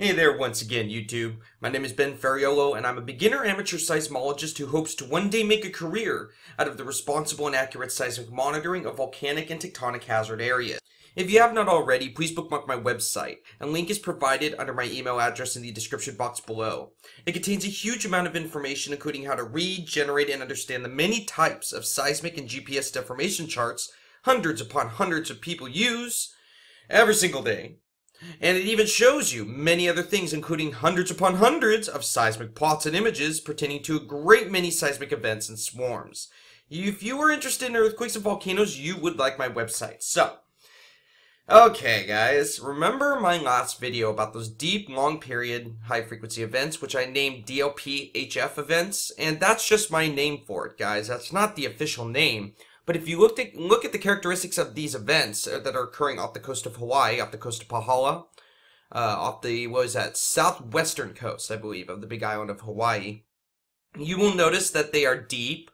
Hey there once again, YouTube. My name is Ben Ferraiuolo, and I'm a beginner amateur seismologist who hopes to one day make a career out of the responsible and accurate seismic monitoring of volcanic and tectonic hazard areas. If you have not already, please bookmark my website. A link is provided under my email address in the description box below. It contains a huge amount of information, including how to read, generate, and understand the many types of seismic and GPS deformation charts hundreds upon hundreds of people use every single day. And it even shows you many other things, including hundreds upon hundreds of seismic plots and images pertaining to a great many seismic events and swarms. If you are interested in earthquakes and volcanoes, you would like my website. So, okay guys, remember my last video about those deep, long period, high frequency events, which I named DLP-HF events? And that's just my name for it, guys. That's not the official name. But if you look at the characteristics of these events that are occurring off the coast of Hawaii, off the coast of Pahala, off the, southwestern coast, I believe, of the Big Island of Hawaii, you will notice that they are deep,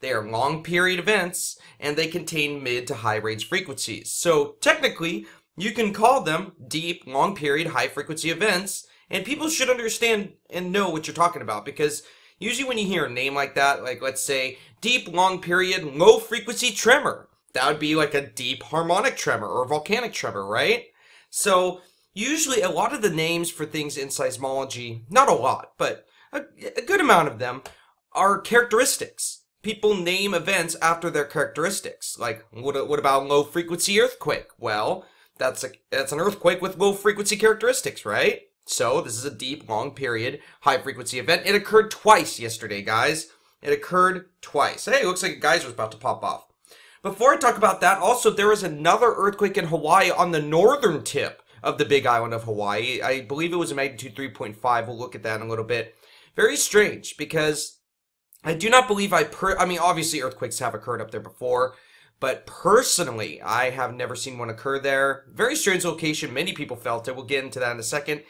they are long period events, and they contain mid to high range frequencies. So technically, you can call them deep, long period, high frequency events, and people should understand and know what you're talking about, because usually when you hear a name like that, like let's say deep, long period, low frequency tremor, that would be like a deep harmonic tremor or volcanic tremor, right? So usually a lot of the names for things in seismology, not a lot, but a good amount of them are characteristics. People name events after their characteristics. Like what about low frequency earthquake? Well, that's an earthquake with low frequency characteristics, right? So this is a deep, long period, high frequency event. It occurred twice yesterday, guys. It occurred twice. Hey, it looks like a geyser was about to pop off. Before I talk about that, also, there was another earthquake in Hawaii on the northern tip of the Big Island of Hawaii. I believe it was a magnitude 3.5. We'll look at that in a little bit. Very strange, because I do not believe I mean, obviously, earthquakes have occurred up there before. But personally, I have never seen one occur there. Very strange location. Many people felt it. We'll get into that in a second.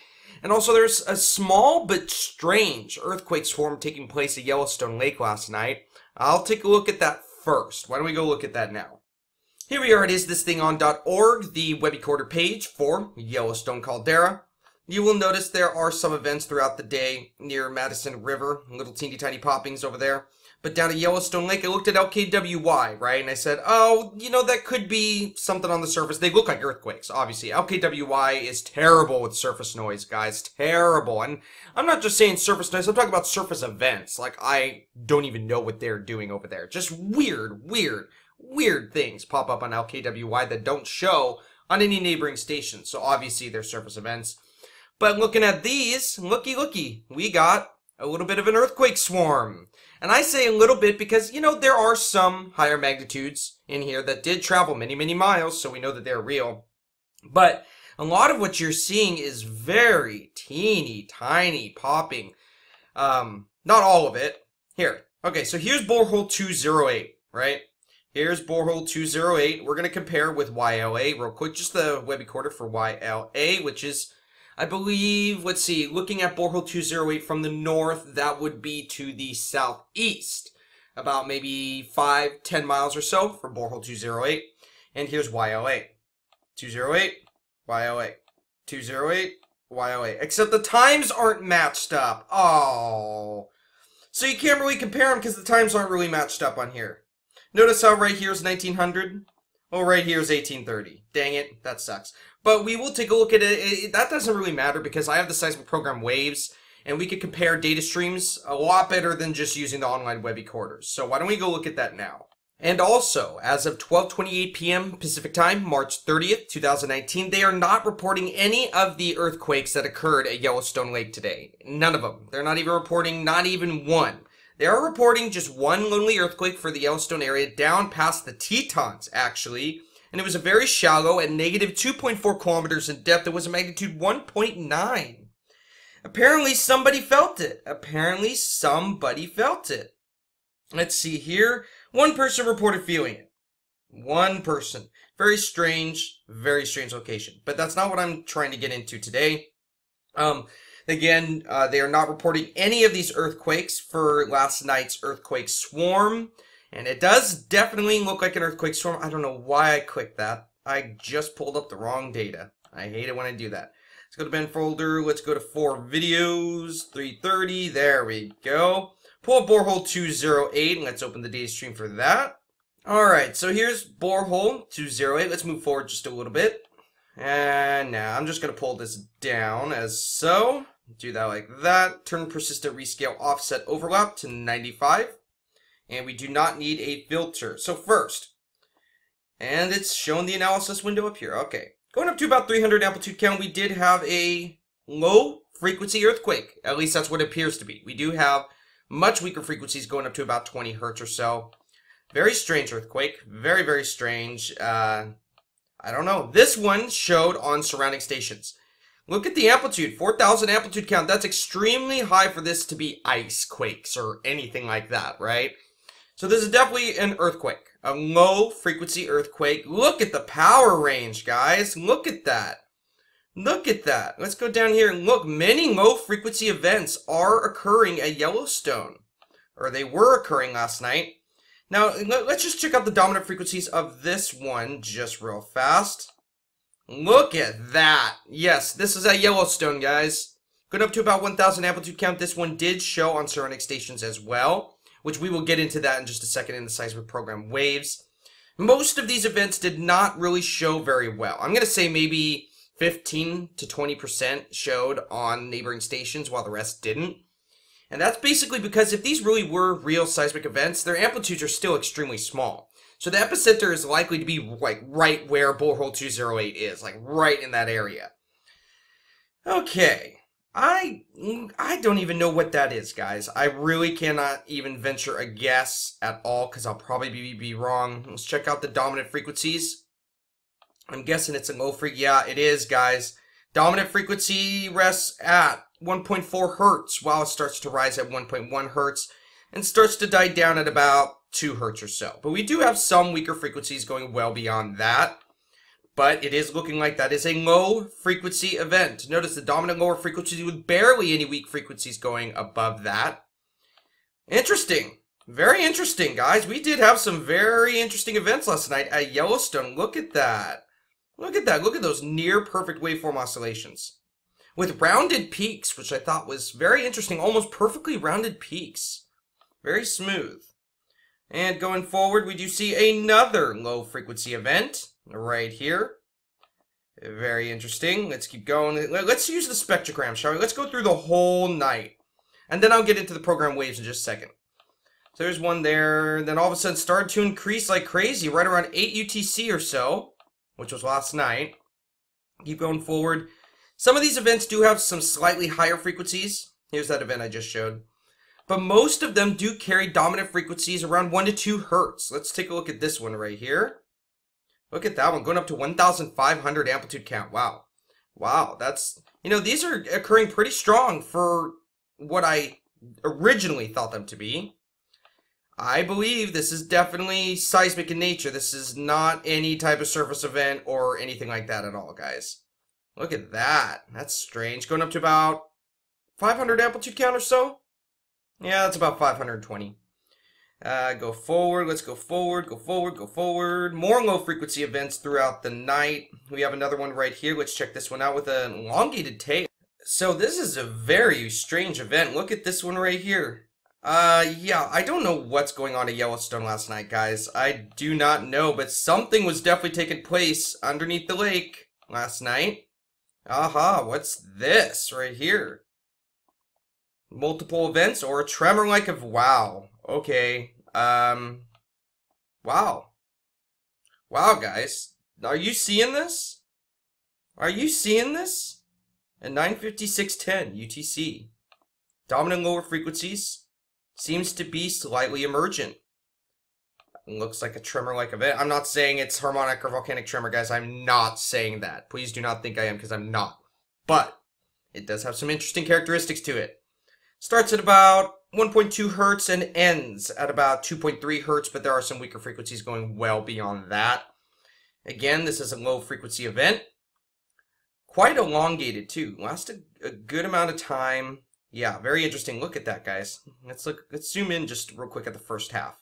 And also, there's a small but strange earthquake swarm taking place at Yellowstone Lake last night. I'll take a look at that first. Why don't we go look at that now? Here we are at IsThisThingOn.org, the web recorder page for Yellowstone Caldera. You will notice there are some events throughout the day near Madison River, little teeny tiny poppings over there. But down at Yellowstone Lake, I looked at LKWY, right? And I said, oh, you know, that could be something on the surface. They look like earthquakes, obviously. LKWY is terrible with surface noise, guys. Terrible. And I'm not just saying surface noise. I'm talking about surface events. Like, I don't even know what they're doing over there. Just weird things pop up on LKWY that don't show on any neighboring station. So, obviously, they're surface events. But looking at these, looky, we got a little bit of an earthquake swarm. And I say a little bit because, you know, there are some higher magnitudes in here that did travel many, many miles, so we know that they're real. But a lot of what you're seeing is very teeny, tiny popping. Not all of it. Here. Okay, so here's Borehole 208, right? Here's Borehole 208. We're going to compare with YLA real quick. Just the web recorder for YLA, which is, I believe, let's see, looking at Borehole 208 from the north, that would be to the southeast, about maybe 5-10 miles or so from Borehole 208. And here's YLA. 208, YLA. 208, YLA. Except the times aren't matched up. Oh. So you can't really compare them because the times aren't really matched up on here. Notice how right here is 1900. Oh, right here is 1830. Dang it, that sucks. But we will take a look at it. That doesn't really matter because I have the seismic program Waves, and we could compare data streams a lot better than just using the online web recorders. So why don't we go look at that now? And also, as of 12:28 p.m. Pacific Time, March 30th, 2019, they are not reporting any of the earthquakes that occurred at Yellowstone Lake today. None of them. They're not even reporting, not even one. They are reporting just one lonely earthquake for the Yellowstone area down past the Tetons, actually. And it was a very shallow at negative 2.4 kilometers in depth. It was a magnitude 1.9. Apparently, somebody felt it. Let's see here. One person reported feeling it. One person. Very strange location. But that's not what I'm trying to get into today. Again, they are not reporting any of these earthquakes for last night's earthquake swarm. And it does definitely look like an earthquake swarm. I don't know why I clicked that. I just pulled up the wrong data. I hate it when I do that. Let's go to Ben folder. Let's go to 4 videos, 330. There we go. Pull up Borehole 208, and let's open the data stream for that. Alright, so here's Borehole 208. Let's move forward just a little bit. And now I'm just going to pull this down as so. Do that like that. Turn persistent rescale offset overlap to 95. And we do not need a filter. So first, and it's shown the analysis window up here. Okay. Going up to about 300 amplitude count, we did have a low frequency earthquake. At least that's what it appears to be. We do have much weaker frequencies going up to about 20 hertz or so. Very strange earthquake. Very, very strange. I don't know. This one showed on surrounding stations. Look at the amplitude. 4,000 amplitude count. That's extremely high for this to be ice quakes or anything like that, right? So this is definitely an earthquake. A low frequency earthquake. Look at the power range, guys. Look at that. Look at that. Let's go down here and look. Many low frequency events are occurring at Yellowstone. Or they were occurring last night. Now, let's just check out the dominant frequencies of this one just real fast. Look at that. Yes, this is at Yellowstone, guys. Going up to about 1,000 amplitude count. This one did show on surrounding stations as well, which we will get into that in just a second in the seismic program waves. Most of these events did not really show very well. I'm going to say maybe 15 to 20% showed on neighboring stations while the rest didn't. And that's basically because if these really were real seismic events, their amplitudes are still extremely small. So the epicenter is likely to be like right where Borehole 208 is, like right in that area. Okay. I don't even know what that is, guys. I really cannot even venture a guess at all because I'll probably be wrong. Let's check out the dominant frequencies. I'm guessing it's a low frequency. Yeah, it is, guys. Dominant frequency rests at 1.4 hertz while it starts to rise at 1.1 hertz and starts to die down at about 2 hertz or so. But we do have some weaker frequencies going well beyond that. But it is looking like that is a low frequency event. Notice the dominant lower frequency with barely any weak frequencies going above that. Interesting. Very interesting, guys. We did have some very interesting events last night at Yellowstone. Look at that. Look at that. Look at those near perfect waveform oscillations. With rounded peaks, which I thought was very interesting. Almost perfectly rounded peaks. Very smooth. And going forward, we do see another low frequency event. Right here. Very interesting. Let's keep going. Let's use the spectrogram, shall we? Let's go through the whole night. And then I'll get into the program waves in just a second. So there's one there. Then all of a sudden started to increase like crazy. Right around 8 UTC or so. Which was last night. Keep going forward. Some of these events do have some slightly higher frequencies. Here's that event I just showed. But most of them do carry dominant frequencies around 1 to 2 hertz. Let's take a look at this one right here. Look at that one, going up to 1,500 amplitude count. Wow. Wow, that's, you know, these are occurring pretty strong for what I originally thought them to be. I believe this is definitely seismic in nature. This is not any type of surface event or anything like that at all, guys. Look at that. That's strange. Going up to about 500 amplitude count or so. Yeah, that's about 520. Go forward, let's go forward, go forward, go forward. More low frequency events throughout the night. We have another one right here. Let's check this one out with an elongated tail. So this is a very strange event. Look at this one right here. Yeah, I don't know what's going on at Yellowstone last night, guys. I do not know, but something was definitely taking place underneath the lake last night. Aha, what's this right here? Multiple events or a tremor like of wow. Okay, wow. Wow, guys. Are you seeing this? Are you seeing this? At 9:56:10 UTC. Dominant lower frequencies seems to be slightly emergent. Looks like a tremor-like event. I'm not saying it's harmonic or volcanic tremor, guys. I'm not saying that. Please do not think I am, because I'm not. But it does have some interesting characteristics to it. Starts at about 1.2 hertz and ends at about 2.3 hertz, but there are some weaker frequencies going well beyond that. Again, this is a low frequency event. Quite elongated too. Lasted a good amount of time. Yeah, very interesting. Look at that, guys. Let's look. Let's zoom in just real quick at the first half.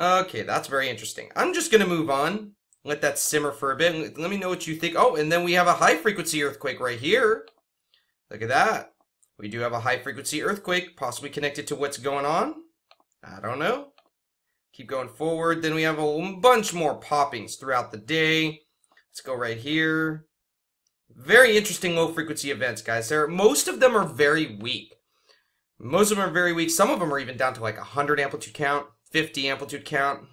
Okay, that's very interesting. I'm just going to move on. Let that simmer for a bit. Let me know what you think. Oh, and then we have a high-frequency earthquake right here. Look at that. We do have a high-frequency earthquake, possibly connected to what's going on. I don't know. Keep going forward. Then we have a bunch more poppings throughout the day. Let's go right here. Very interesting low-frequency events, guys. Most of them are very weak. Most of them are very weak. Some of them are even down to like 100 amplitude count, 50 amplitude count.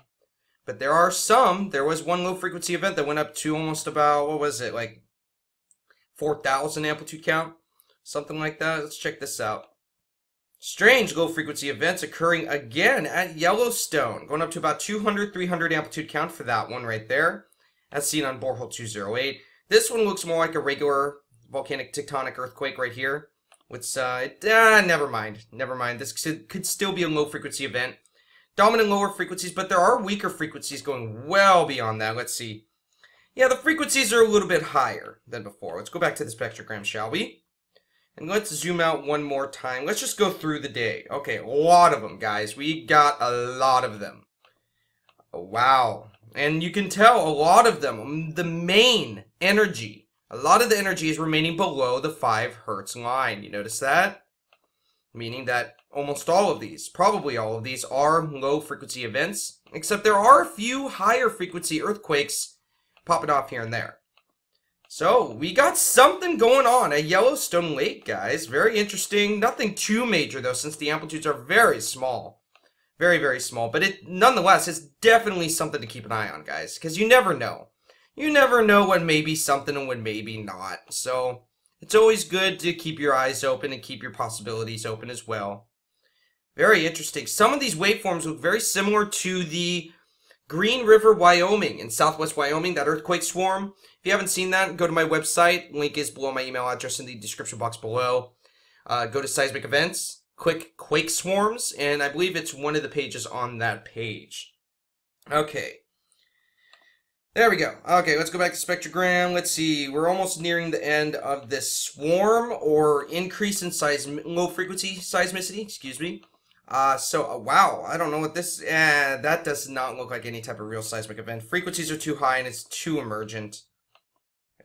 But there are some. There was one low-frequency event that went up to almost about, what was it, like 4,000 amplitude count? Something like that. Let's check this out. Strange low-frequency events occurring again at Yellowstone, going up to about 200, 300 amplitude count for that one right there, as seen on Borehole 208. This one looks more like a regular volcanic tectonic earthquake right here. Which, never mind. Never mind. This could still be a low-frequency event. Dominant lower frequencies, but there are weaker frequencies going well beyond that. Let's see. Yeah, the frequencies are a little bit higher than before. Let's go back to the spectrogram, shall we? And let's zoom out one more time. Let's just go through the day. Okay, a lot of them, guys. We got a lot of them. Wow. And you can tell a lot of them, the main energy, a lot of the energy is remaining below the 5 hertz line. You notice that? Meaning that almost all of these, probably all of these, are low-frequency events, except there are a few higher-frequency earthquakes popping off here and there. So, we got something going on at Yellowstone Lake, guys. Very interesting. Nothing too major, though, since the amplitudes are very small. Very, very small. But it, nonetheless, it's definitely something to keep an eye on, guys, because you never know. You never know when maybe something and when maybe not. So, it's always good to keep your eyes open and keep your possibilities open as well. Very interesting. Some of these waveforms look very similar to the Green River, Wyoming, in southwest Wyoming, that earthquake swarm. If you haven't seen that, go to my website. Link is below my email address in the description box below. Go to seismic events, click quake swarms, and I believe it's one of the pages on that page. Okay. There we go. Okay, let's go back to spectrogram. Let's see. We're almost nearing the end of this swarm or increase in low-frequency seismicity. Excuse me. Wow, I don't know what this... that does not look like any type of real seismic event. Frequencies are too high and it's too emergent.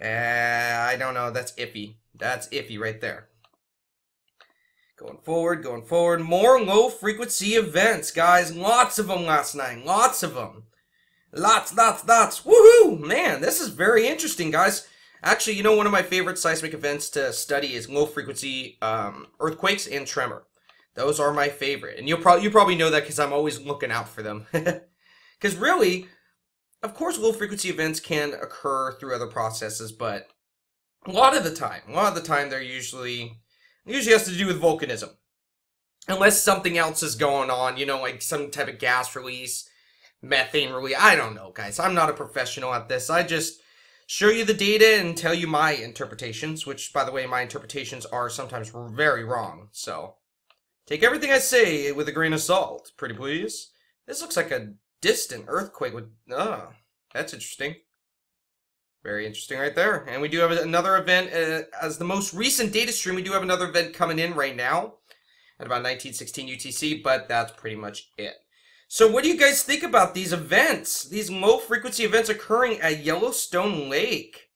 I don't know. That's iffy. That's iffy right there. Going forward, going forward. More low-frequency events, guys. Lots of them last night. Lots of them. Lots. Woohoo! Man, this is very interesting, guys. Actually, you know, one of my favorite seismic events to study is low-frequency earthquakes and tremor. Those are my favorite, and you probably know that because I'm always looking out for them. Because really, of course, low-frequency events can occur through other processes, but a lot of the time, they're usually has to do with volcanism, unless something else is going on. You know, like some type of gas release, methane release. I don't know, guys. I'm not a professional at this. I just show you the data and tell you my interpretations. Which, by the way, my interpretations are sometimes very wrong. So. Take everything I say with a grain of salt, pretty please. This looks like a distant earthquake with... Ah, that's interesting. Very interesting right there. And we do have another event. As the most recent data stream, we do have another event coming in right now at about 1916 UTC, but that's pretty much it. So what do you guys think about these events? These low-frequency events occurring at Yellowstone Lake.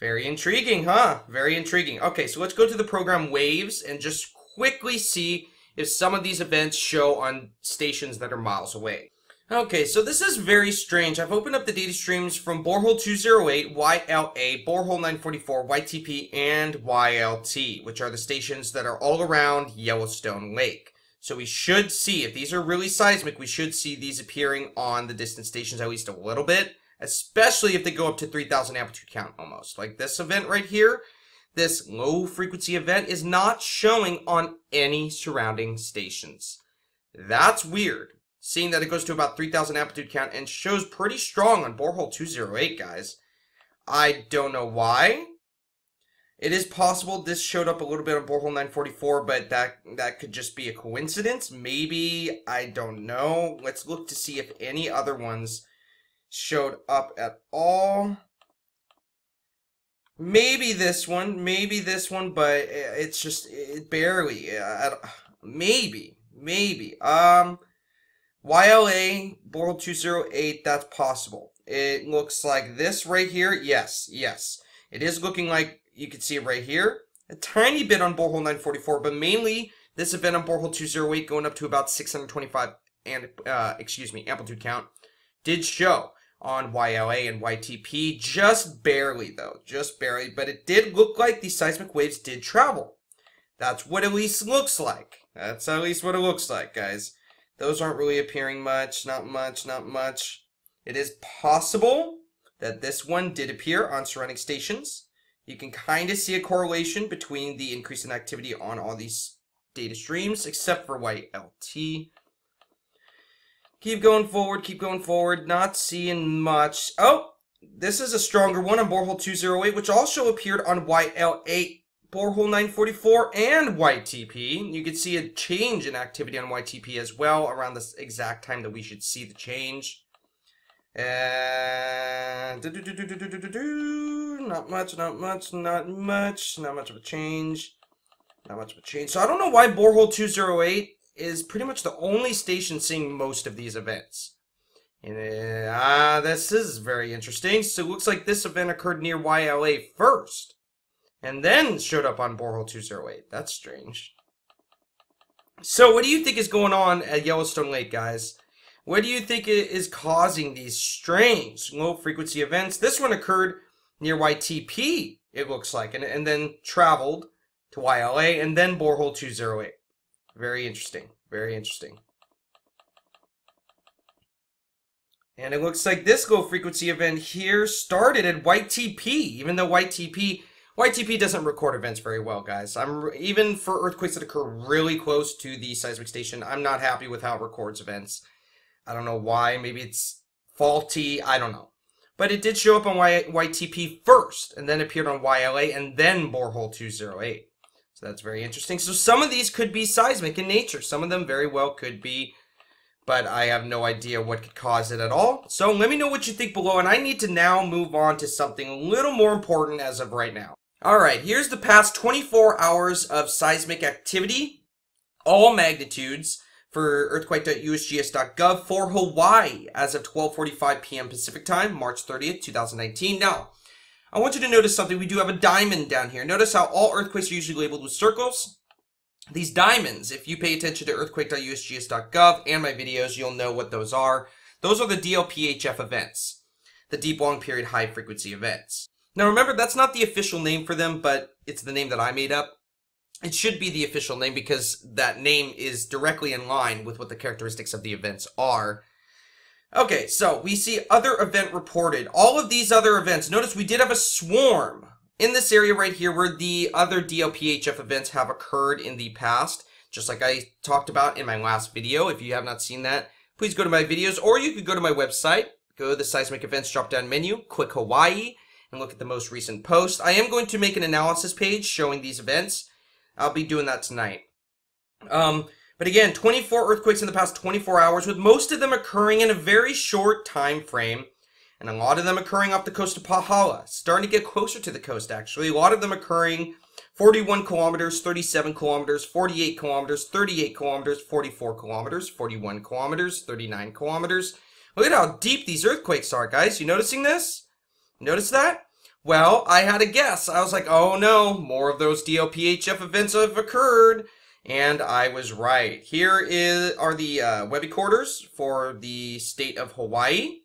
Very intriguing, huh? Very intriguing. Okay, so let's go to the program Waves and just quickly see... if some of these events show on stations that are miles away. Okay, so this is very strange. I've opened up the data streams from Borehole 208, YLA, Borehole 944, YTP, and YLT, which are the stations that are all around Yellowstone Lake. So we should see, if these are really seismic, we should see these appearing on the distant stations at least a little bit, especially if they go up to 3,000 amplitude count almost. Like this event right here. This low-frequency event is not showing on any surrounding stations. That's weird, seeing that it goes to about 3,000 amplitude count and shows pretty strong on Borehole 208, guys. I don't know why. It is possible this showed up a little bit on Borehole 944, but that could just be a coincidence. Maybe, I don't know. Let's look to see if any other ones showed up at all. Maybe this one, but it's just, it barely, maybe, YLA, Borehole 208, that's possible. It looks like this right here. Yes, yes. It is looking like you can see it right here. A tiny bit on borehole 944, but mainly this event on borehole 208 going up to about 625 and amplitude count did show on YLA and YTP, just barely though, just barely, but it did look like the seismic waves did travel. That's what at least looks like. That's at least what it looks like, guys. Those aren't really appearing much, not much, not much. It is possible that this one did appear on surrounding stations. You can kind of see a correlation between the increase in activity on all these data streams, except for YLT. Keep going forward, keep going forward. Not seeing much. Oh, this is a stronger one on borehole 208, which also appeared on YL8, borehole 944, and YTP. You can see a change in activity on YTP as well around this exact time that we should see the change. And not much, not much, not much, not much of a change. Not much of a change. So I don't know why borehole 208 is pretty much the only station seeing most of these events. And this is very interesting. So it looks like this event occurred near YLA first, and then showed up on borehole 208. That's strange. So what do you think is going on at Yellowstone Lake, guys? What do you think is causing these strange low-frequency events? This one occurred near YTP, it looks like, and then traveled to YLA, and then borehole 208. Very interesting. Very interesting. And it looks like this low frequency event here started at YTP, even though YTP doesn't record events very well, guys. Even for earthquakes that occur really close to the seismic station, I'm not happy with how it records events. I don't know why. Maybe it's faulty. I don't know. But it did show up on YTP first, and then appeared on YLA, and then borehole 208. So that's very interesting. So some of these could be seismic in nature. Some of them very well could be, but I have no idea what could cause it at all. So let me know what you think below, and I need to now move on to something a little more important as of right now. All right, here's the past 24 hours of seismic activity, all magnitudes, for earthquake.usgs.gov for Hawaii as of 12:45 p.m. Pacific Time, March 30th, 2019. Now, I want you to notice something. We do have a diamond down here. Notice how all earthquakes are usually labeled with circles. These diamonds, if you pay attention to earthquake.usgs.gov and my videos, you'll know what those are. Those are the DLP-HF events, the deep long period high frequency events. Now remember, that's not the official name for them, but it's the name that I made up. It should be the official name because that name is directly in line with what the characteristics of the events are. Okay, so we see other event reported. All of these other events, notice we did have a swarm in this area right here where the other DLP-HF events have occurred in the past, just like I talked about in my last video. If you have not seen that, please go to my videos, or you could go to my website, go to the seismic events drop-down menu, click Hawaii, and look at the most recent post. I am going to make an analysis page showing these events. I'll be doing that tonight. But again, 24 earthquakes in the past 24 hours, with most of them occurring in a very short time frame, and a lot of them occurring off the coast of Pahala, starting to get closer to the coast, actually. A lot of them occurring 41 kilometers, 37 kilometers, 48 kilometers, 38 kilometers, 44 kilometers, 41 kilometers, 39 kilometers. Look at how deep these earthquakes are, guys. You noticing this? Notice that? Well, I had a guess. I was like, oh no, more of those DLP-HF events have occurred. And I was right. Here are the webby quarters for the state of Hawaii.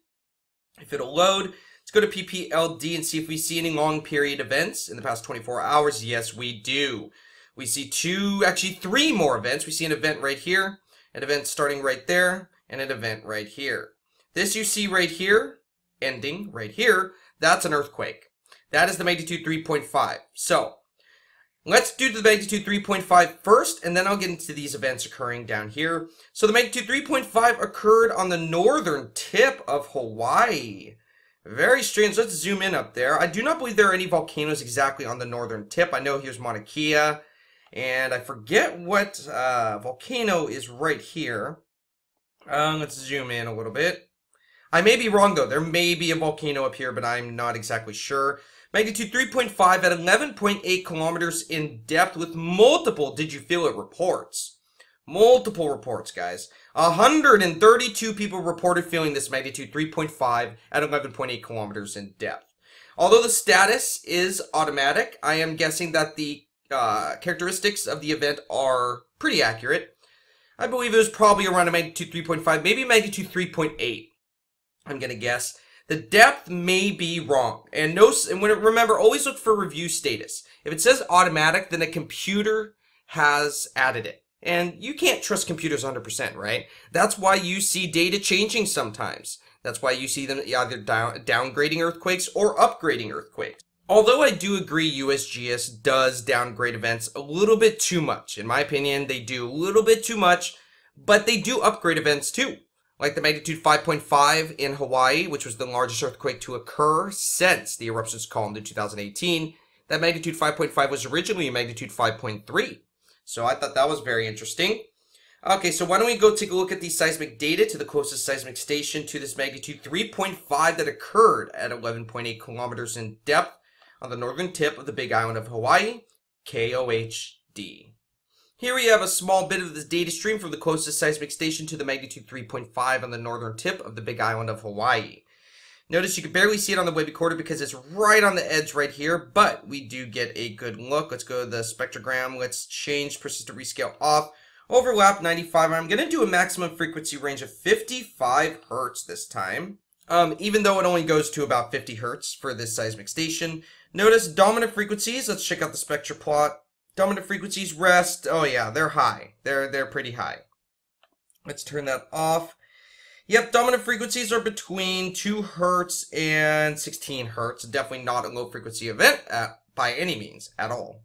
If it'll load, let's go to PPLD and see if we see any long period events in the past 24 hours. Yes, we do. We see actually three more events. We see an event right here, an event starting right there, and an event right here. This you see right here, ending right here, that's an earthquake. That is the magnitude 3.5. So let's do the magnitude 3.5 first, and then I'll get into these events occurring down here. So the magnitude 3.5 occurred on the northern tip of Hawaii. Very strange. Let's zoom in up there. I do not believe there are any volcanoes exactly on the northern tip. I know here's Mauna Kea, and I forget what volcano is right here. Let's zoom in a little bit. I may be wrong, though. There may be a volcano up here, but I'm not exactly sure. Magnitude 3.5 at 11.8 kilometers in depth with multiple did you feel it reports. Multiple reports, guys. 132 people reported feeling this magnitude 3.5 at 11.8 kilometers in depth. Although the status is automatic, I am guessing that the characteristics of the event are pretty accurate. I believe it was probably around a magnitude 3.5, maybe magnitude 3.8. I'm gonna guess. The depth may be wrong, and remember, always look for review status. If it says automatic, then a computer has added it, and you can't trust computers 100%, right? That's why you see data changing sometimes. That's why you see them either downgrading earthquakes or upgrading earthquakes. Although I do agree USGS does downgrade events a little bit too much. In my opinion, they do a little bit too much, but they do upgrade events too. Like the magnitude 5.5 in Hawaii, which was the largest earthquake to occur since the eruptions column in 2018. That magnitude 5.5 was originally a magnitude 5.3. So I thought that was very interesting. Okay, so why don't we go take a look at the seismic data to the closest seismic station to this magnitude 3.5 that occurred at 11.8 kilometers in depth on the northern tip of the Big Island of Hawaii, KOHD. Here we have a small bit of this data stream from the closest seismic station to the magnitude 3.5 on the northern tip of the Big Island of Hawaii. Notice you can barely see it on the web recorder because it's right on the edge right here, but we do get a good look. Let's go to the spectrogram. Let's change persistent rescale off. Overlap 95. I'm going to do a maximum frequency range of 55 hertz this time, even though it only goes to about 50 hertz for this seismic station. Notice dominant frequencies. Let's check out the spectra plot. Dominant frequencies rest. Oh yeah, they're high. They're pretty high. Let's turn that off. Yep, dominant frequencies are between 2 hertz and 16 hertz. Definitely not a low frequency event by any means at all.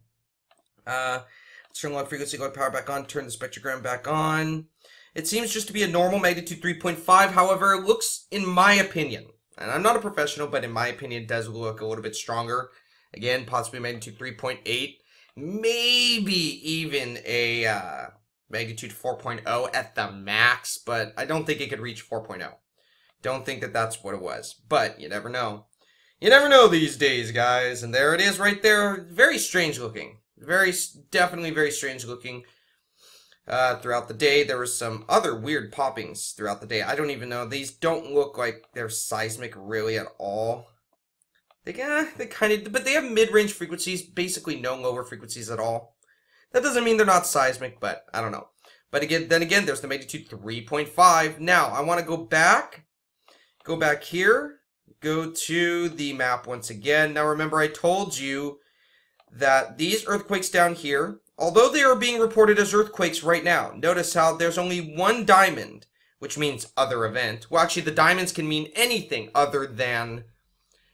Turn low frequency, low power back on, turn the spectrogram back on. It seems just to be a normal magnitude 3.5, however, it looks, in my opinion, and I'm not a professional, but in my opinion, it does look a little bit stronger. Again, possibly magnitude 3.8, maybe even a magnitude 4.0 at the max, but I don't think it could reach 4.0. Don't think that that's what it was, but you never know. You never know these days, guys, and there it is right there. Very strange looking. Definitely very strange looking throughout the day. There was some other weird poppings throughout the day. I don't even know. These don't look like they're seismic really at all. They kind of, but they have mid-range frequencies, basically no lower frequencies at all. That doesn't mean they're not seismic, but I don't know. But again, then again, there's the magnitude 3.5. Now, I want to go back here, go to the map once again. Now, remember, I told you that these earthquakes down here, although they are being reported as earthquakes right now, notice how there's only one diamond, which means other event. Well, actually, the diamonds can mean anything other than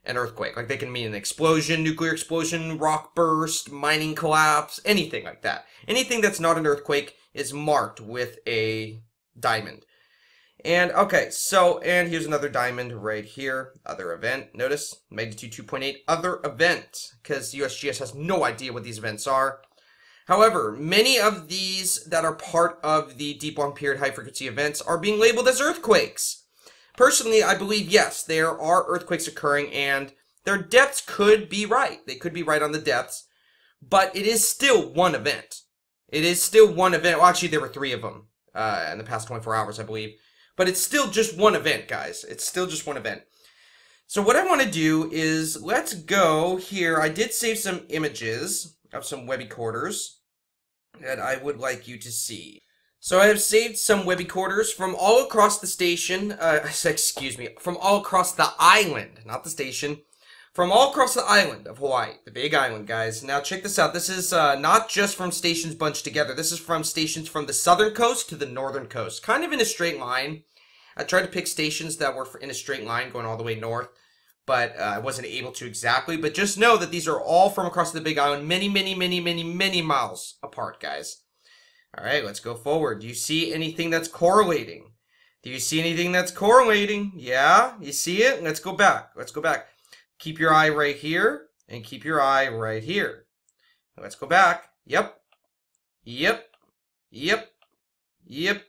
an earthquake. Like, they can mean an explosion, nuclear explosion, rock burst, mining collapse, anything like that. Anything that's not an earthquake is marked with a diamond. And, okay, so, and here's another diamond right here, other event. Notice, magnitude 2.8, other event, because USGS has no idea what these events are. However, many of these that are part of the deep, long-period, high-frequency events are being labeled as earthquakes. Personally, I believe, yes, there are earthquakes occurring, and their depths could be right. They could be right on the depths, but it is still one event. It is still one event. Well, actually, there were 3 of them in the past 24 hours, I believe. But it's still just one event, guys. It's still just one event. So what I want to do is, let's go here. I did save some images of some web recorders that I would like you to see. So I have saved some web recorders from all across the station. Excuse me, from all across the island, not the station. From all across the island of Hawaii, the Big Island, guys. Now check this out. This is not just from stations bunched together. This is from stations from the southern coast to the northern coast, kind of in a straight line. I tried to pick stations that were in a straight line going all the way north, but I wasn't able to exactly. But just know that these are all from across the Big Island, many, many, many, many, many miles apart, guys. All right, let's go forward. Do you see anything that's correlating? Do you see anything that's correlating? Yeah, you see it? Let's go back. Let's go back. Keep your eye right here, and keep your eye right here. Let's go back. Yep. Yep. Yep. Yep.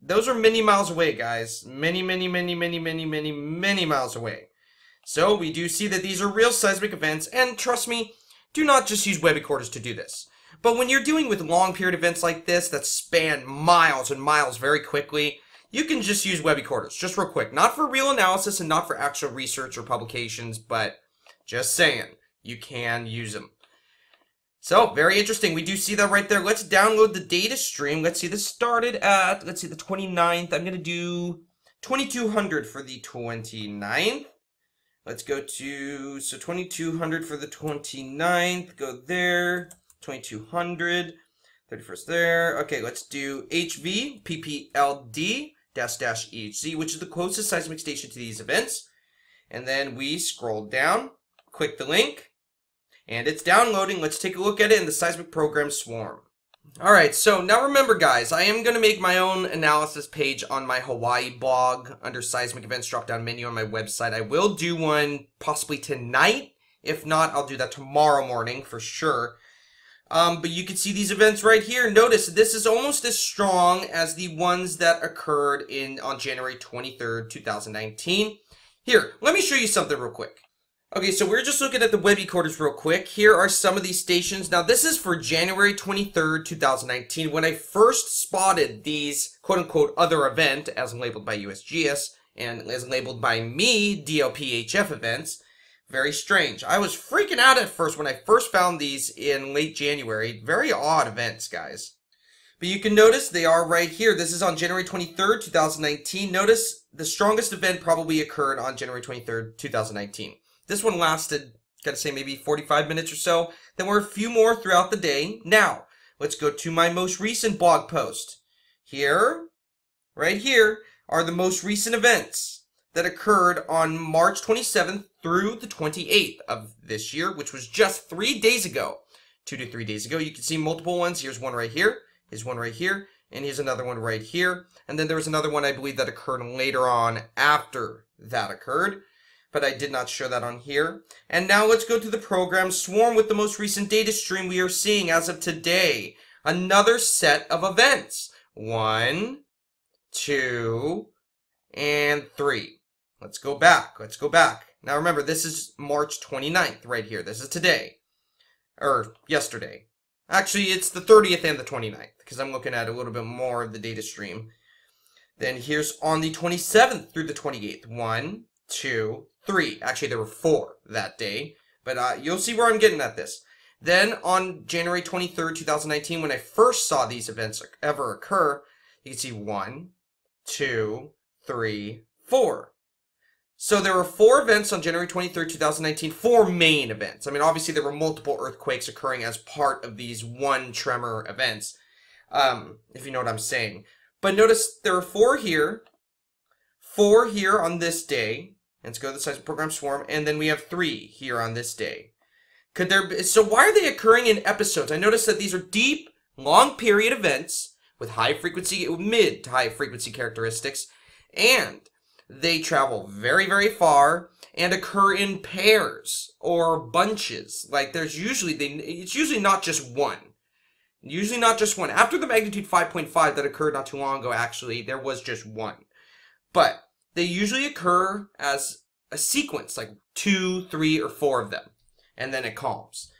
Those are many miles away, guys. Many, many, many, many, many, many, many miles away. So we do see that these are real seismic events, and trust me, do not just use web recorders to do this. But when you're dealing with long period events like this that span miles and miles very quickly, you can just use WebEquator's, just real quick. Not for real analysis and not for actual research or publications, but just saying, you can use them. So, very interesting. We do see that right there. Let's download the data stream. Let's see, this started at, let's see, the 29th. I'm going to do 2200 for the 29th. Let's go to, so 2200 for the 29th. Go there, 2200, 31st there. Okay, let's do HV, PPLD, dash dash EHZ, which is the closest seismic station to these events. And then we scroll down, click the link, and it's downloading. Let's take a look at it in the seismic program swarm. Alright, so now remember guys, I am going to make my own analysis page on my Hawaii blog under seismic events drop down menu on my website. I will do one possibly tonight. If not, I'll do that tomorrow morning for sure. But you can see these events right here. Notice this is almost as strong as the ones that occurred on January 23rd, 2019. Here, let me show you something real quick. Okay, so we're just looking at the WebEquator's real quick. Here are some of these stations. Now, this is for January 23rd, 2019, when I first spotted these quote-unquote other event, as labeled by USGS, and as labeled by me, DLP-HF events. Very strange. I was freaking out at first when I first found these in late January. Very odd events, guys. But you can notice they are right here. This is on January 23rd, 2019. Notice the strongest event probably occurred on January 23rd, 2019. This one lasted, gotta say, maybe 45 minutes or so. There were a few more throughout the day. Now, let's go to my most recent blog post. Here, right here, are the most recent events that occurred on March 27th through the 28th of this year, which was just 3 days ago. 2 to 3 days ago. You can see multiple ones. Here's one right here. Here's one right here. And here's another one right here. And then there was another one, I believe, that occurred later on after that occurred. But I did not show that on here. And now let's go to the program swarm with the most recent data stream we are seeing as of today. Another set of events. 1, 2, and 3. Let's go back. Let's go back. Now remember, this is March 29th right here. This is today. Or yesterday. Actually, it's the 30th and the 29th. Because I'm looking at a little bit more of the data stream. Then here's on the 27th through the 28th. 1, 2, 3. Actually, there were 4 that day, but you'll see where I'm getting at this. Then on January 23rd, 2019, when I first saw these events ever occur, you can see 1, 2, 3, 4. So there were 4 events on January 23rd, 2019, 4 main events. I mean, obviously there were multiple earthquakes occurring as part of these one tremor events, if you know what I'm saying. But notice there are 4 here, 4 here on this day. Let's go to the seismic program swarm, and then we have 3 here on this day. Could there be, so why are they occurring in episodes? I noticed that these are deep, long period events with high frequency, mid to high frequency characteristics, and they travel very, very far and occur in pairs or bunches. Like there's usually, it's usually not just one. Usually not just one. After the magnitude 5.5 that occurred not too long ago, actually, there was just one. But they usually occur as a sequence, like 2, 3, or 4 of them, and then it calms.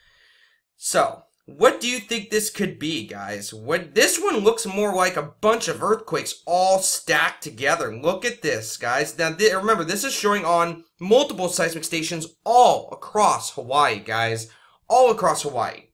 So, what do you think this could be, guys? What, this one looks more like a bunch of earthquakes all stacked together. Look at this, guys. Now, remember, this is showing on multiple seismic stations all across Hawaii, guys. All across Hawaii.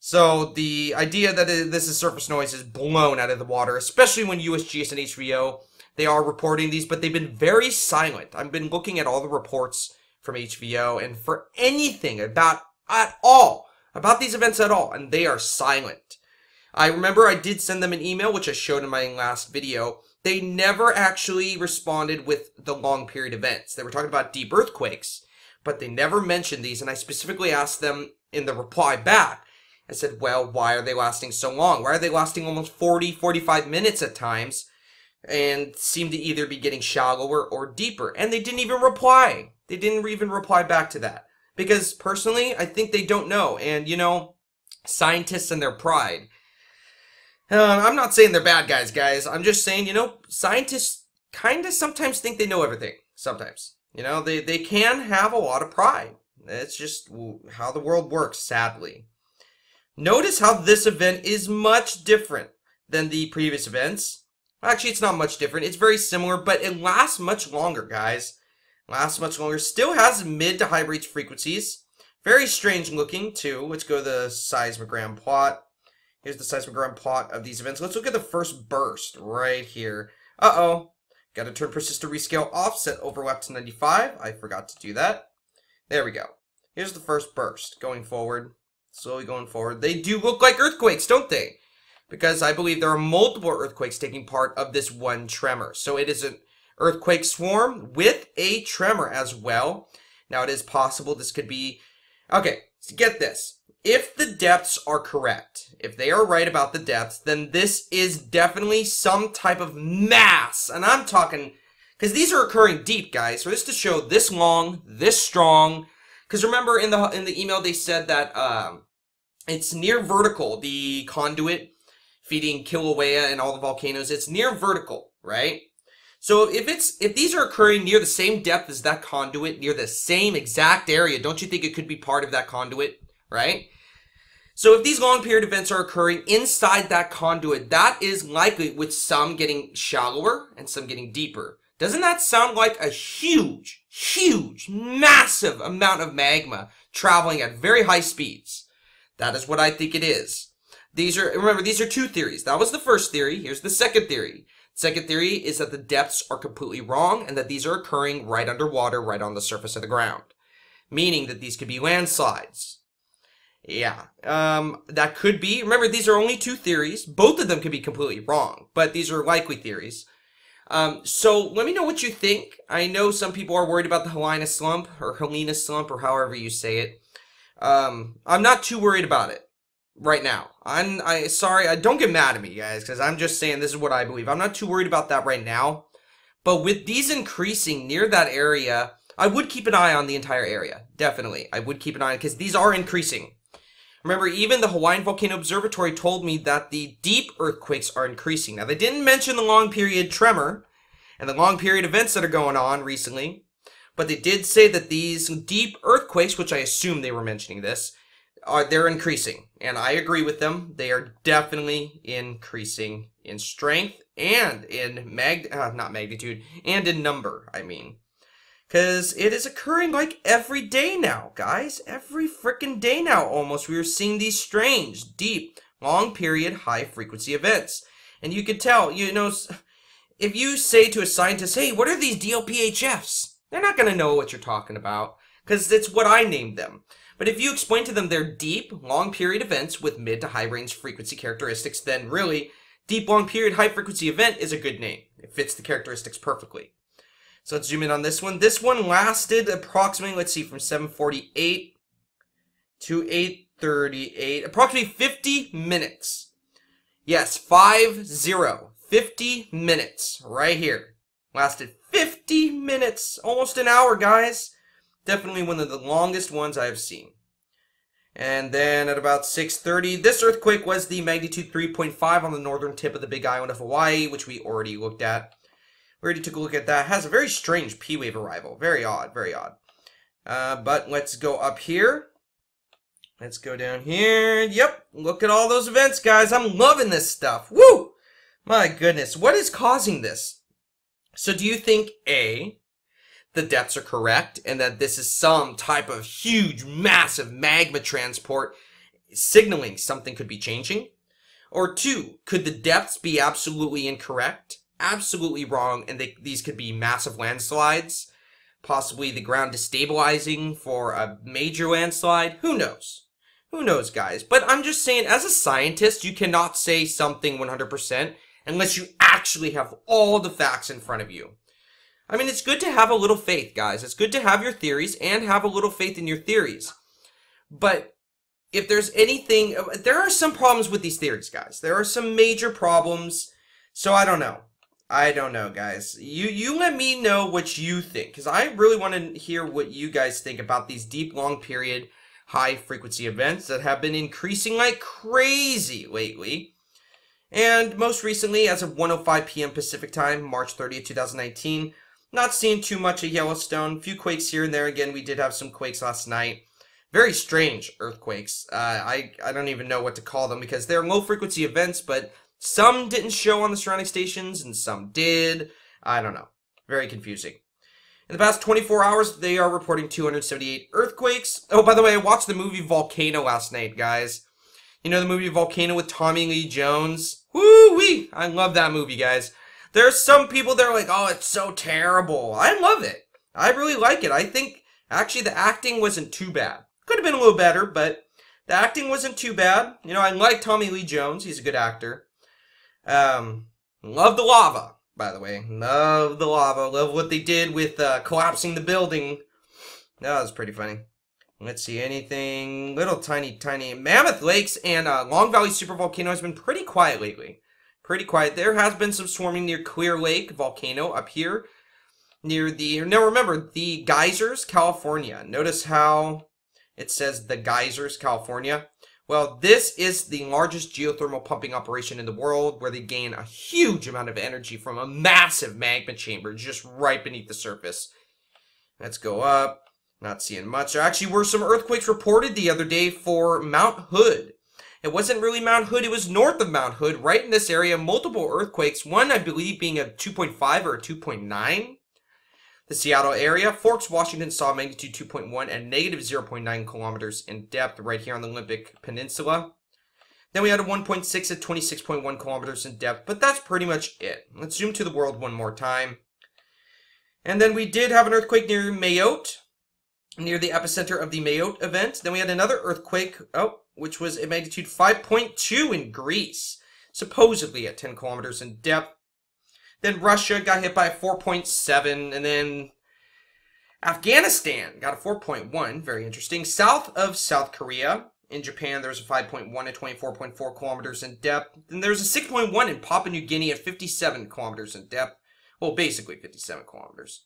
So, the idea that this is surface noise is blown out of the water, especially when USGS and HBO... They are reporting these, but they've been very silent. I've been looking at all the reports from HVO and for anything about at all, about these events at all, and they are silent. I remember I did send them an email, which I showed in my last video. They never actually responded with the long period events. They were talking about deep earthquakes, but they never mentioned these, and I specifically asked them in the reply back. I said, well, why are they lasting so long? Why are they lasting almost 40, 45 minutes at times? And seemed to either be getting shallower or deeper. And they didn't even reply. They didn't even reply back to that. Because personally, I think they don't know. And, you know, scientists and their pride. I'm not saying they're bad guys, guys. I'm just saying, you know, scientists kind of sometimes think they know everything. Sometimes. You know, they can have a lot of pride. That's just how the world works, sadly. Notice how this event is much different than the previous events. Actually, it's not much different. It's very similar, but it lasts much longer, guys. Lasts much longer. Still has mid to high reach frequencies. Very strange looking, too. Let's go to the seismogram plot. Here's the seismogram plot of these events. Let's look at the first burst right here. Uh-oh. Got to turn persistor rescale off. Set overlap to 95. I forgot to do that. There we go. Here's the first burst going forward. Slowly going forward. They do look like earthquakes, don't they? Because I believe there are multiple earthquakes taking part of this one tremor. So it is an earthquake swarm with a tremor as well. Now it is possible this could be... Okay, so get this. If the depths are correct, if they are right about the depths, then this is definitely some type of mass. And I'm talking... Because these are occurring deep, guys. For this to show this long, this strong... Because remember in the email they said that it's near vertical, the conduit feeding Kilauea and all the volcanoes. It's near vertical, right? So if these are occurring near the same depth as that conduit, near the same exact area, don't you think it could be part of that conduit, right? So if these long period events are occurring inside that conduit, that is likely with some getting shallower and some getting deeper. Doesn't that sound like a huge, huge, massive amount of magma traveling at very high speeds? That is what I think it is. Remember, these are two theories. That was the first theory. Here's the second theory. Second theory is that the depths are completely wrong and that these are occurring right underwater, right on the surface of the ground. Meaning that these could be landslides. Yeah, that could be. Remember, these are only two theories. Both of them could be completely wrong, but these are likely theories. So let me know what you think. I know some people are worried about the Helena Slump, or however you say it. I'm not too worried about it right now. Sorry, don't get mad at me, guys, because I'm just saying this is what I believe. I'm not too worried about that right now. But with these increasing near that area, I would keep an eye on the entire area. Definitely. I would keep an eye on, because these are increasing. Remember, even the Hawaiian Volcano Observatory told me that the deep earthquakes are increasing. Now, they didn't mention the long-period tremor and the long-period events that are going on recently, but they did say that these deep earthquakes, which I assume they were mentioning this, they're increasing, and I agree with them. They are definitely increasing in strength and in magnitude, and in number, I mean. Because it is occurring like every day now, guys. Every freaking day now, almost. We are seeing these strange, deep, long-period, high-frequency events. And you can tell, you know, if you say to a scientist, hey, what are these DLP-HFs? They're not going to know what you're talking about, because it's what I named them. But if you explain to them they're deep, long-period events with mid- to high-range frequency characteristics, then really, deep, long-period, high-frequency event is a good name. It fits the characteristics perfectly. So let's zoom in on this one. This one lasted approximately, let's see, from 7:48 to 8:38. Approximately 50 minutes. Yes, 5-0. 50 minutes. Right here. Lasted 50 minutes. Almost an hour, guys. Definitely one of the longest ones I have seen. And then at about 6:30, this earthquake was the magnitude 3.5 on the northern tip of the Big Island of Hawaii, which we already looked at. We already took a look at that. It has a very strange P-wave arrival. Very odd, very odd. But let's go up here. Let's go down here. Yep, look at all those events, guys. I'm loving this stuff. Woo! My goodness, what is causing this? So do you think, A, the depths are correct, and that this is some type of huge, massive magma transport signaling something could be changing? Or two, could the depths be absolutely incorrect? Absolutely wrong, and these could be massive landslides, possibly the ground destabilizing for a major landslide. Who knows? Who knows, guys? But I'm just saying, as a scientist, you cannot say something 100% unless you actually have all the facts in front of you. I mean, it's good to have a little faith, guys. It's good to have your theories and have a little faith in your theories. But if there's anything, there are some problems with these theories, guys. There are some major problems, so I don't know. I don't know, guys. You let me know what you think, because I really want to hear what you guys think about these deep, long-period, high-frequency events that have been increasing like crazy lately. And most recently, as of 1:05 p.m. Pacific Time, March 30th, 2019, not seeing too much of Yellowstone. A few quakes here and there. Again, we did have some quakes last night. very strange earthquakes. I don't even know what to call them because they're low-frequency events, but some didn't show on the surrounding stations and some did. I don't know. Very confusing. In the past 24 hours, they are reporting 278 earthquakes. Oh, by the way, I watched the movie Volcano last night, guys. You know the movie Volcano with Tommy Lee Jones? Woo-wee! I love that movie, guys. There's some people that are like, oh, it's so terrible. I love it. I really like it. I think, actually, the acting wasn't too bad. Could have been a little better, but the acting wasn't too bad. You know, I like Tommy Lee Jones. He's a good actor. Love the lava, by the way. Love the lava. Love what they did with collapsing the building. That was pretty funny. Let's see, anything. Little tiny. Mammoth Lakes and Long Valley Supervolcano has been pretty quiet lately. Pretty quiet. There has been some swarming near Clear Lake Volcano up here. Near the, now remember, the Geysers, California. Notice how it says the Geysers, California. Well, this is the largest geothermal pumping operation in the world, where they gain a huge amount of energy from a massive magma chamber just right beneath the surface. Let's go up. Not seeing much. There actually were some earthquakes reported the other day for Mount Hood. It wasn't really Mount Hood. It was north of Mount Hood, right in this area. Multiple earthquakes. One, I believe, being a 2.5 or a 2.9. The Seattle area, Forks, Washington saw magnitude 2.1 and negative 0.9 kilometers in depth right here on the Olympic Peninsula. Then we had a 1.6 at 26.1 kilometers in depth, but that's pretty much it. Let's zoom to the world one more time. And then we did have an earthquake near Mayotte, near the epicenter of the Mayotte event. Then we had another earthquake, which was a magnitude 5.2 in Greece, supposedly at 10 kilometers in depth. Then Russia got hit by 4.7, and then Afghanistan got a 4.1, very interesting. South of South Korea, in Japan, there's a 5.1 at 24.4 kilometers in depth. Then there's a 6.1 in Papua New Guinea at 57 kilometers in depth. Well, basically 57 kilometers.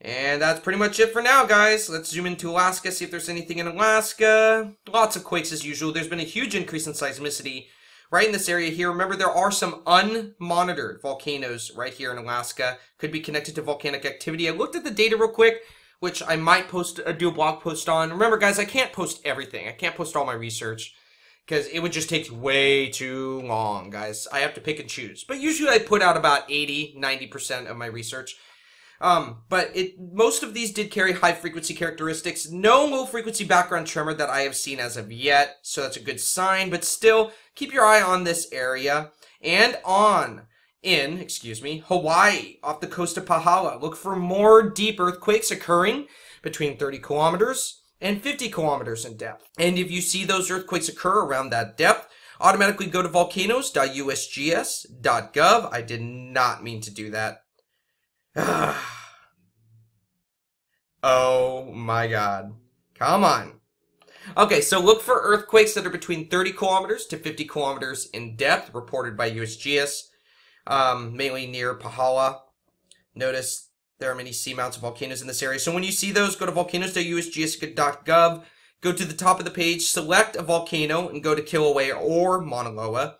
And that's pretty much it for now, guys. Let's zoom into Alaska, see if there's anything in Alaska. Lots of quakes as usual. There's been a huge increase in seismicity right in this area here. Remember, there are some unmonitored volcanoes right here in Alaska. Could be connected to volcanic activity. I looked at the data real quick, which I might do a blog post on. Remember, guys, I can't post everything. I can't post all my research because it would just take way too long, guys. I have to pick and choose. But usually I put out about 80, 90% of my research. Most of these did carry high-frequency characteristics. No low-frequency background tremor that I have seen as of yet, so that's a good sign. But still, keep your eye on this area and in Hawaii, off the coast of Pahala. Look for more deep earthquakes occurring between 30 kilometers and 50 kilometers in depth. And if you see those earthquakes occur around that depth, automatically go to volcanoes.usgs.gov. I did not mean to do that. Oh my god. Come on. Okay, so look for earthquakes that are between 30 kilometers to 50 kilometers in depth, reported by USGS, mainly near Pahala. Notice there are many seamounts of volcanoes in this area. So when you see those, go to volcanoes.usgs.gov, go to the top of the page, select a volcano, and go to Kilauea or Mauna Loa.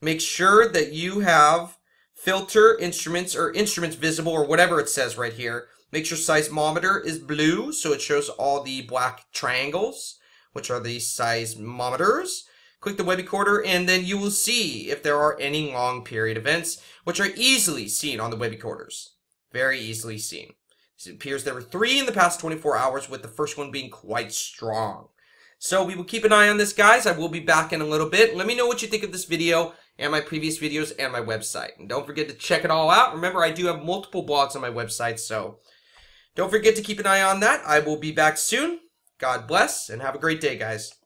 Make sure that you have filter instruments or instruments visible or whatever it says right here. Make sure seismometer is blue, so it shows all the black triangles, which are the seismometers. Click the web recorder, and then you will see if there are any long period events, which are easily seen on the web recorders. Very easily seen. It appears there were 3 in the past 24 hours, with the first one being quite strong. So we will keep an eye on this, guys. I will be back in a little bit. Let me know what you think of this video and my previous videos and my website. And don't forget to check it all out. Remember, I do have multiple blogs on my website, so don't forget to keep an eye on that. I will be back soon. God bless, and have a great day, guys.